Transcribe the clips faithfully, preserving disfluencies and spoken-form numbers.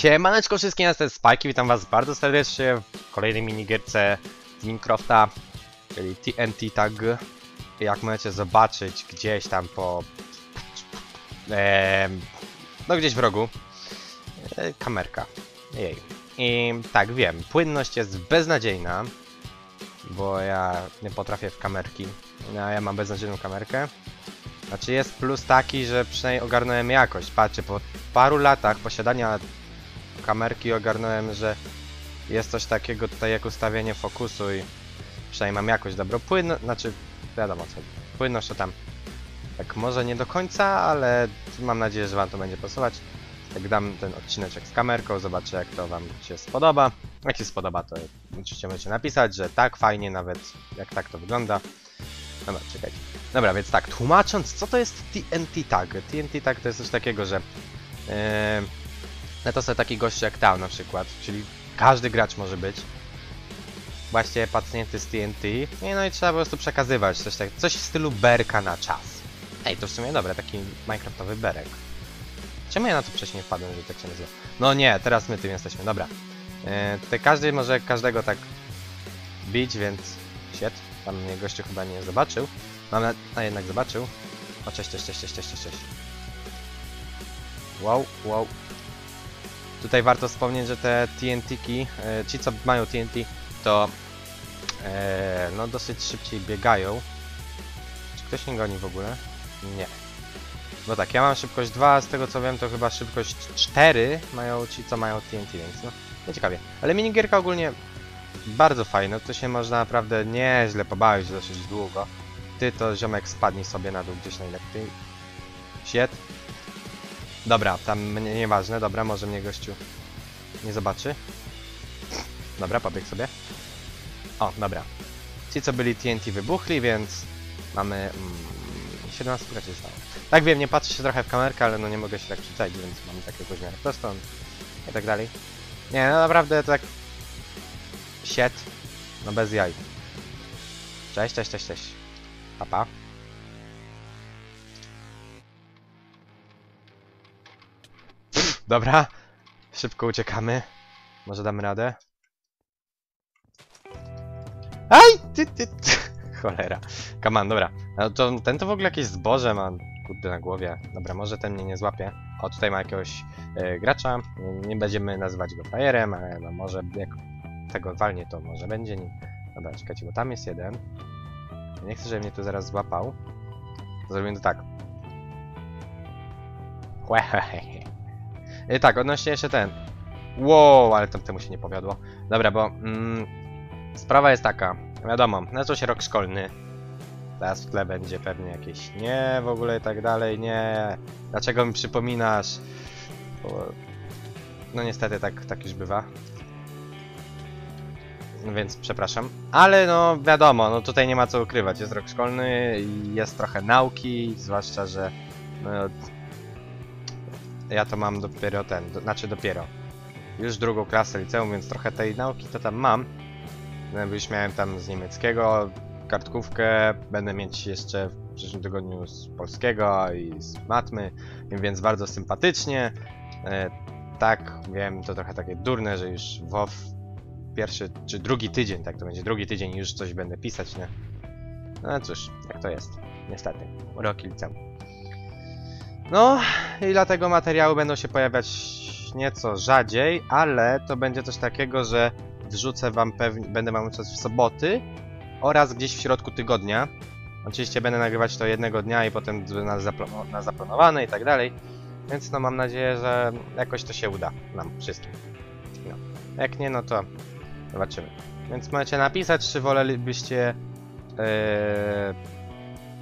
Siemaneczko wszystkim, ja jestem Spike, witam was bardzo serdecznie w kolejnej minigierce z Minecrafta, czyli T N T Tag. Jak możecie zobaczyć, gdzieś tam po... E, no gdzieś w rogu. E, kamerka. Jej. I tak, wiem, płynność jest beznadziejna, bo ja nie potrafię w kamerki. No, ja mam beznadziejną kamerkę. Znaczy jest plus taki, że przynajmniej ogarnąłem jakość. Patrzcie, po paru latach posiadania kamerki ogarnąłem, że jest coś takiego tutaj jak ustawienie fokusu i przynajmniej mam jakość dobrą. Płynność, znaczy wiadomo co, płynność to tam tak może nie do końca, ale mam nadzieję, że wam to będzie pasować. Jak dam ten odcineczek z kamerką, zobaczę jak to wam się spodoba. Jak się spodoba, to oczywiście możecie napisać, że tak, fajnie, nawet jak tak to wygląda. Dobra, czekajcie. Dobra, więc tak, tłumacząc, co to jest T N T Tag? T N T Tag to jest coś takiego, że... Yy, no to są taki gość jak Tao na przykład, czyli każdy gracz może być. Właśnie pacjenty z T N T. I no i trzeba po prostu przekazywać coś, tak, coś w stylu berka na czas. Ej, to w sumie dobra, taki minecraftowy berek. Czemu ja na to wcześniej wpadłem, że tak się nazywa? No nie, teraz my tym jesteśmy, dobra. Yy, tutaj każdy może każdego tak bić, więc... Shit, tam mnie gościu chyba nie zobaczył. Mam na... A jednak zobaczył. O, cześć, cześć, cześć, cześć, cześć, cześć. Wow, wow. Tutaj warto wspomnieć, że te T N T-ki, yy, ci co mają T N T, to yy, no dosyć szybciej biegają. Czy ktoś nie goni w ogóle? Nie. Bo tak, ja mam szybkość dwa, a z tego co wiem to chyba szybkość cztery mają ci co mają T N T, więc no, nie ciekawie. Ale minigierka ogólnie bardzo fajna, to się można naprawdę nieźle pobawić dosyć długo. Ty to ziomek spadnij sobie na dół gdzieś najlepiej. Shit. Dobra, tam nieważne, dobra, może mnie gościu nie zobaczy. Dobra, pobiegł sobie. O, dobra. Ci co byli T N T wybuchli, więc mamy... Mm, siedemnaście graczy stało. Tak wiem, nie patrzę się trochę w kamerkę, ale no nie mogę się tak przyczytać, więc mamy takiego zmiany prosto i tak dalej. Nie, no naprawdę tak... Shit. No bez jaj. Cześć, cześć, cześć, cześć. Pa, pa. Pff, dobra. Szybko uciekamy. Może damy radę? Aj! Ty, ty, ty. Cholera. Come on, dobra. No to, ten to w ogóle jakieś zboże ma, kurde, na głowie. Dobra, może ten mnie nie złapie. O, tutaj ma jakiegoś yy, gracza. Nie będziemy nazywać go frajerem, ale no może jak tego walnie to może będzie nim. Dobra, czekajcie, bo tam jest jeden. Nie chcę, żeby mnie tu zaraz złapał. Zrobimy to tak. I tak, odnośnie jeszcze ten. Wow, ale tam temu się nie powiodło. Dobra, bo mm, sprawa jest taka. Wiadomo, zaczął się rok szkolny. Teraz w tle będzie pewnie jakieś nie w ogóle i tak dalej, nie. Dlaczego mi przypominasz? Bo... No niestety tak, tak już bywa. No więc przepraszam. Ale no wiadomo, no tutaj nie ma co ukrywać. Jest rok szkolny i jest trochę nauki, zwłaszcza, że no, ja to mam dopiero ten, do, znaczy dopiero. Już drugą klasę liceum, więc trochę tej nauki to tam mam. Już miałem tam z niemieckiego kartkówkę, będę mieć jeszcze w przyszłym tygodniu z polskiego i z matmy, więc bardzo sympatycznie. E, tak, wiem, to trochę takie durne, że już w pierwszy czy drugi tydzień, tak to będzie drugi tydzień, już coś będę pisać, nie? No cóż, tak to jest, niestety, rok liceum. No i dlatego materiały będą się pojawiać nieco rzadziej, ale to będzie coś takiego, że wrzucę wam pewnie, będę miał czas w soboty oraz gdzieś w środku tygodnia. Oczywiście będę nagrywać to jednego dnia i potem na, zapl na zaplanowane i tak dalej. Więc no mam nadzieję, że jakoś to się uda nam wszystkim. No. Jak nie, no to zobaczymy. Więc możecie napisać, czy wolelibyście yy,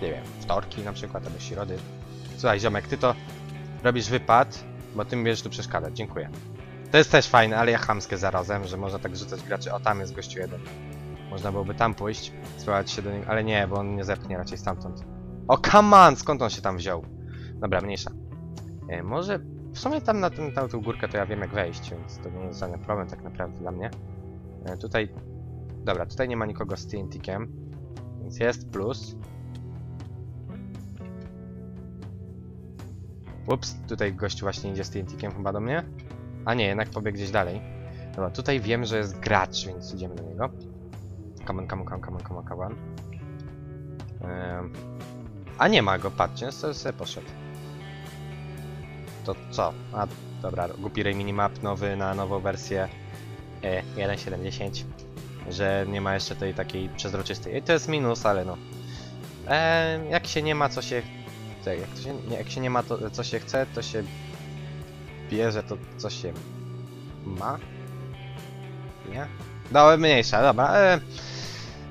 nie wiem, wtorki na przykład, albo środy. Słuchaj ziomek, ty to robisz wypad, bo ty mi będziesz tu przeszkadzać. Dziękuję. To jest też fajne, ale ja chamskie zarazem, że można tak rzucać graczy. O, tam jest gościu jeden. Można byłoby tam pójść, spróbować się do niego, ale nie, bo on nie zepchnie raczej stamtąd. O, come on! Skąd on się tam wziął? Dobra, mniejsza. E, może... W sumie tam na tę tą górkę to ja wiem jak wejść, więc to nie jest żaden problem tak naprawdę dla mnie. E, tutaj... Dobra, tutaj nie ma nikogo z T N T-kiem, więc jest plus. Ups, tutaj gościu właśnie idzie z T N T-kiem chyba do mnie. A nie, jednak pobiegł gdzieś dalej. Dobra, tutaj wiem, że jest gracz, więc idziemy do niego. Come on, come on, come on, come on, come on. Ehm, a nie ma go, patrzcie, sobie poszedł. To co? A, dobra, głupi minimap nowy na nową wersję e, jeden kropka siedemdziesiąt. Że nie ma jeszcze tej takiej przezroczystej. I to jest minus, ale no. E, jak się nie ma co się... Jak, to się, nie, jak się nie ma to co się chce, to się bierze to co się ma. Nie? No, mniejsza, dobra. E,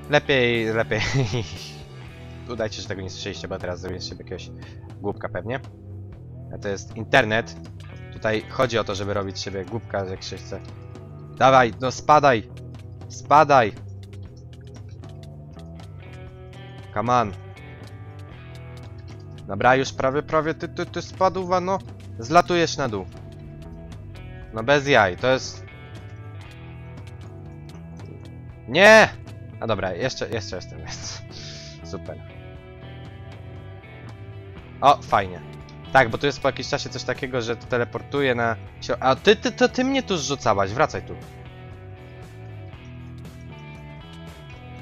lepiej, lepiej. Udajcie się, że tego nie słyszeliście, bo teraz zrobię sobie jakiegoś głupka pewnie. A to jest internet. Tutaj chodzi o to, żeby robić sobie głupka, jak się chce. Dawaj, no spadaj! Spadaj! Come on! Dobra, już prawie, prawie ty, ty, ty spadł, wano. Zlatujesz na dół. No bez jaj, to jest... Nie! A dobra, jeszcze, jeszcze jestem, więc... Super. O, fajnie. Tak, bo tu jest po jakimś czasie coś takiego, że teleportuje na... A ty, ty, to ty mnie tu zrzucałaś, wracaj tu.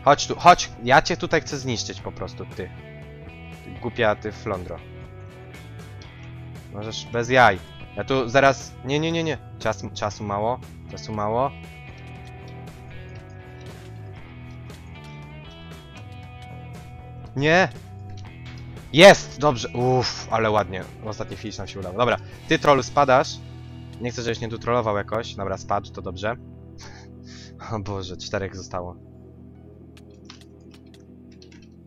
Chodź tu, chodź! Ja cię tutaj chcę zniszczyć po prostu, ty. Ty głupia, ty flądro. Możesz bez jaj. Ja tu zaraz... Nie, nie, nie, nie. Czas, czasu mało. Czasu mało. Nie! Jest! Dobrze! Uff, ale ładnie. Ostatni finish nam się udało. Dobra, ty trollu spadasz. Nie chcę, żebyś mnie tu trollował jakoś. Dobra, spadł, to dobrze. O Boże, czterech zostało.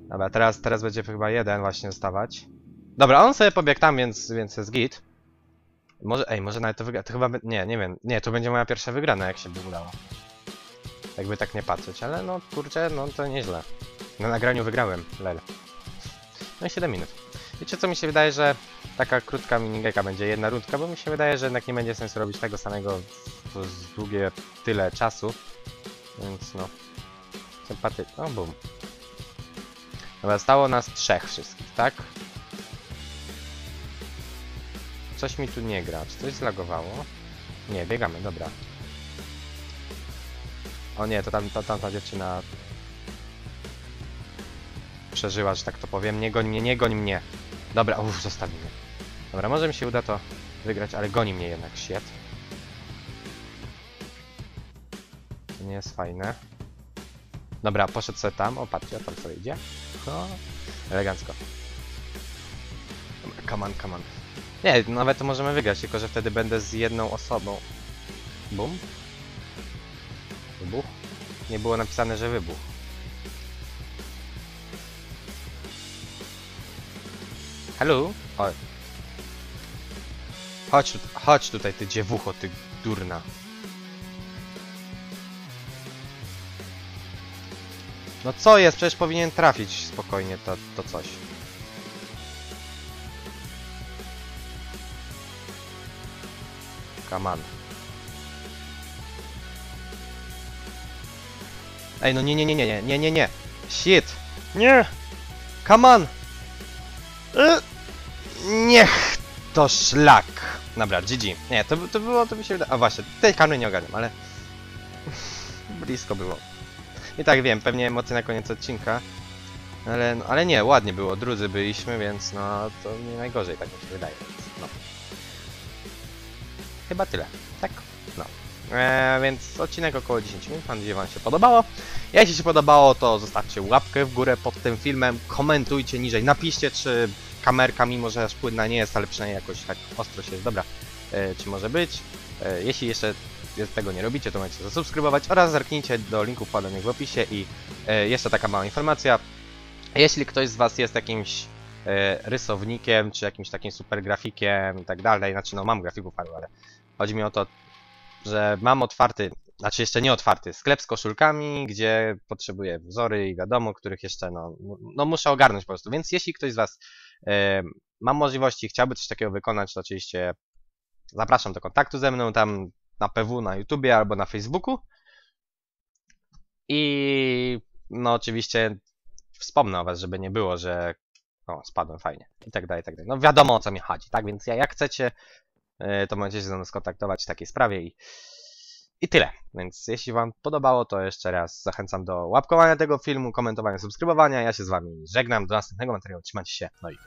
Dobra, teraz, teraz będzie chyba jeden właśnie zostawać. Dobra, on sobie pobiegł tam, więc, więc jest git. Może, ej, może nawet to wygra... To chyba... Nie, nie wiem. Nie, to będzie moja pierwsza wygrana, jak się by udało. Jakby tak nie patrzeć, ale no, kurczę, no to nieźle. Na nagraniu wygrałem, lel. No i siedem minut. Wiecie co, mi się wydaje, że taka krótka minigeka będzie jedna rundka, bo mi się wydaje, że jednak nie będzie sensu robić tego samego z długie tyle czasu. Więc no... Sympatyk... No, bum. Dobra, stało nas trzech wszystkich, tak? Coś mi tu nie gra. Czy coś zlagowało? Nie, biegamy, dobra. O nie, to tam, to, tam ta dziewczyna... Przeżyła, że tak to powiem. Nie goń mnie, nie goń mnie. Dobra, uff, zostawimy. Dobra, może mi się uda to wygrać, ale goni mnie jednak, shit. To nie jest fajne. Dobra, poszedł sobie tam. O, patrzcie, tam sobie idzie. No, elegancko. Come on, come on. Nie, nawet to możemy wygrać, tylko że wtedy będę z jedną osobą. Bum. Wybuch. Nie było napisane, że wybuch. Hello? Oj. Chodź, chodź tutaj, ty dziewucho, ty durna. No co jest? Przecież powinien trafić spokojnie to, to coś. Come on. Ej, no nie, nie, nie, nie, nie, nie, nie, nie. Shit. Nie. Come on. Y Niech to szlak. Dobra, G G. Nie, to, to było, to mi się wydaje... A właśnie, tej kamy nie ogarniam, ale... Blisko było. I tak wiem, pewnie emocje na koniec odcinka, ale, no, ale nie, ładnie było, drudzy byliśmy, więc no to nie najgorzej, tak mi się wydaje, więc no. Chyba tyle, tak? No. Eee, więc odcinek około dziesięć minut, mam nadzieję wam się podobało. Jeśli się podobało, to zostawcie łapkę w górę pod tym filmem, komentujcie niżej, napiszcie, czy kamerka, mimo że aż płynna nie jest, ale przynajmniej jakoś tak ostro się jest dobra, eee, czy może być. Eee, jeśli jeszcze... Jeśli tego nie robicie, to macie zasubskrybować oraz zerknijcie do linków podanych w opisie i e, jeszcze taka mała informacja. Jeśli ktoś z was jest jakimś e, rysownikiem, czy jakimś takim super grafikiem i tak dalej, znaczy no mam grafików paru, ale chodzi mi o to, że mam otwarty, znaczy jeszcze nie otwarty, sklep z koszulkami, gdzie potrzebuję wzory i wiadomo, których jeszcze no, no muszę ogarnąć po prostu. Więc jeśli ktoś z was e, ma możliwości, chciałby coś takiego wykonać, to oczywiście zapraszam do kontaktu ze mną, tam na P W, na YouTubie albo na Facebooku. I no oczywiście wspomnę o was, żeby nie było, że o, spadłem fajnie i tak dalej, i tak dalej. No wiadomo, o co mi chodzi, tak? Więc ja, jak chcecie to możecie się do nas kontaktować w takiej sprawie i, i tyle. Więc jeśli wam podobało, to jeszcze raz zachęcam do łapkowania tego filmu, komentowania, subskrybowania. Ja się z wami żegnam, do następnego materiału, trzymajcie się, no i